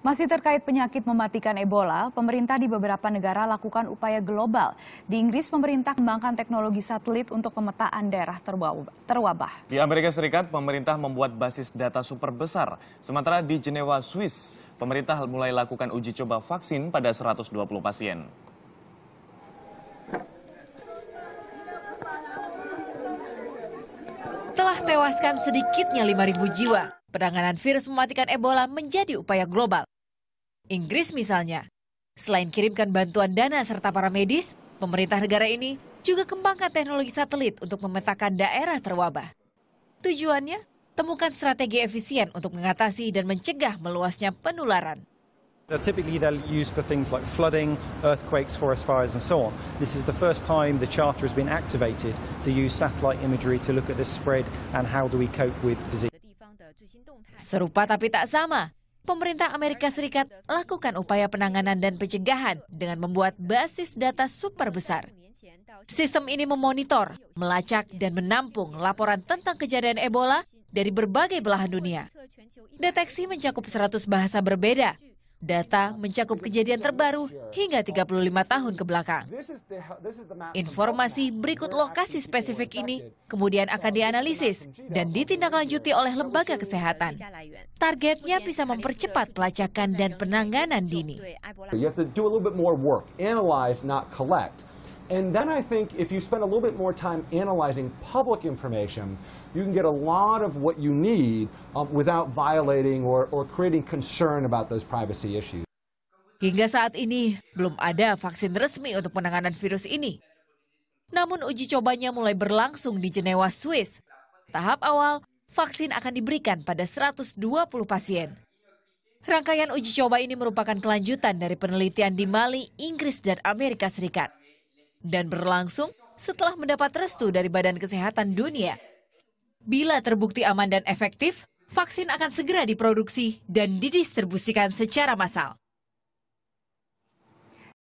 Masih terkait penyakit mematikan Ebola, pemerintah di beberapa negara lakukan upaya global. Di Inggris, pemerintah kembangkan teknologi satelit untuk pemetaan daerah terwabah. Di Amerika Serikat, pemerintah membuat basis data super besar. Sementara di Jenewa, Swiss, pemerintah mulai lakukan uji coba vaksin pada 120 pasien. Telah tewaskan sedikitnya 5.000 jiwa. Penanganan virus mematikan Ebola menjadi upaya global. Inggris misalnya, selain kirimkan bantuan dana serta para medis, pemerintah negara ini juga kembangkan teknologi satelit untuk memetakan daerah terwabah. Tujuannya, temukan strategi efisien untuk mengatasi dan mencegah meluasnya penularan. Typically they're used for things like flooding, earthquakes, forest fires and so on. This is the first time the Charter has been activated to use satellite imagery to look at the spread and how do we cope with disease. Serupa tapi tak sama, pemerintah Amerika Serikat lakukan upaya penanganan dan pencegahan dengan membuat basis data super besar. Sistem ini memonitor, melacak dan menampung laporan tentang kejadian Ebola dari berbagai belahan dunia. Deteksi mencakup 100 bahasa berbeda. Data mencakup kejadian terbaru hingga 35 tahun ke belakang. Informasi berikut lokasi spesifik ini kemudian akan dianalisis dan ditindaklanjuti oleh lembaga kesehatan. Targetnya bisa mempercepat pelacakan dan penanganan dini. You have to do a little bit more work, analyze, not collect. And then I think if you spend a little bit more time analyzing public information, you can get a lot of what you need without violating or creating concern about those privacy issues. Hingga saat ini, belum ada vaksin resmi untuk penanganan virus ini. Namun uji cobanya mulai berlangsung di Jenewa, Swiss. Tahap awal, vaksin akan diberikan pada 120 pasien. Rangkaian uji coba ini merupakan kelanjutan dari penelitian di Mali, Inggris, dan Amerika Serikat. Dan berlangsung setelah mendapat restu dari Badan Kesehatan Dunia. Bila terbukti aman dan efektif, vaksin akan segera diproduksi dan didistribusikan secara massal.